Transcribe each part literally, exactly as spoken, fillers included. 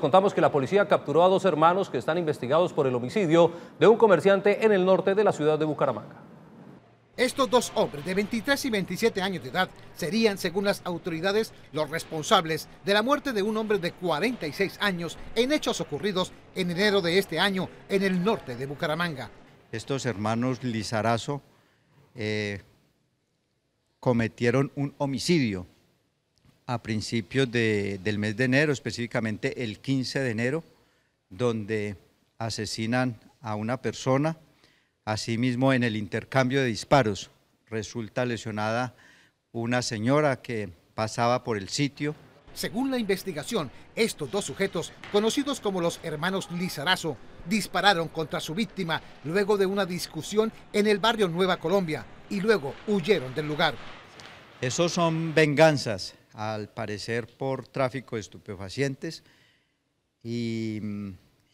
Contamos que la policía capturó a dos hermanos que están investigados por el homicidio de un comerciante en el norte de la ciudad de Bucaramanga. Estos dos hombres de veintitrés y veintisiete años de edad serían, según las autoridades, los responsables de la muerte de un hombre de cuarenta y seis años en hechos ocurridos en enero de este año en el norte de Bucaramanga. Estos hermanos Lizarazo eh, cometieron un homicidio a principios de, del mes de enero, específicamente el quince de enero, donde asesinan a una persona. Asimismo, en el intercambio de disparos resulta lesionada una señora que pasaba por el sitio. Según la investigación, estos dos sujetos, conocidos como los hermanos Lizarazo, dispararon contra su víctima luego de una discusión en el barrio Nueva Colombia y luego huyeron del lugar. Esos son venganzas, al parecer por tráfico de estupefacientes y,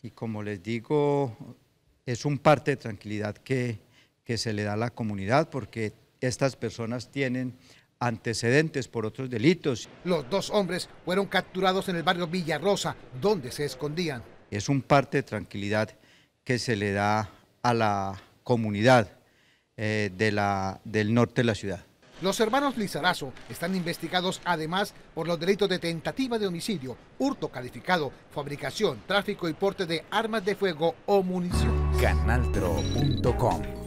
y como les digo, es un parte de tranquilidad que, que se le da a la comunidad porque estas personas tienen antecedentes por otros delitos. Los dos hombres fueron capturados en el barrio Villarrosa, donde se escondían. Es un parte de tranquilidad que se le da a la comunidad eh, de la, del norte de la ciudad. Los hermanos Lizarazo están investigados además por los delitos de tentativa de homicidio, hurto calificado, fabricación, tráfico y porte de armas de fuego o munición. canaltro punto com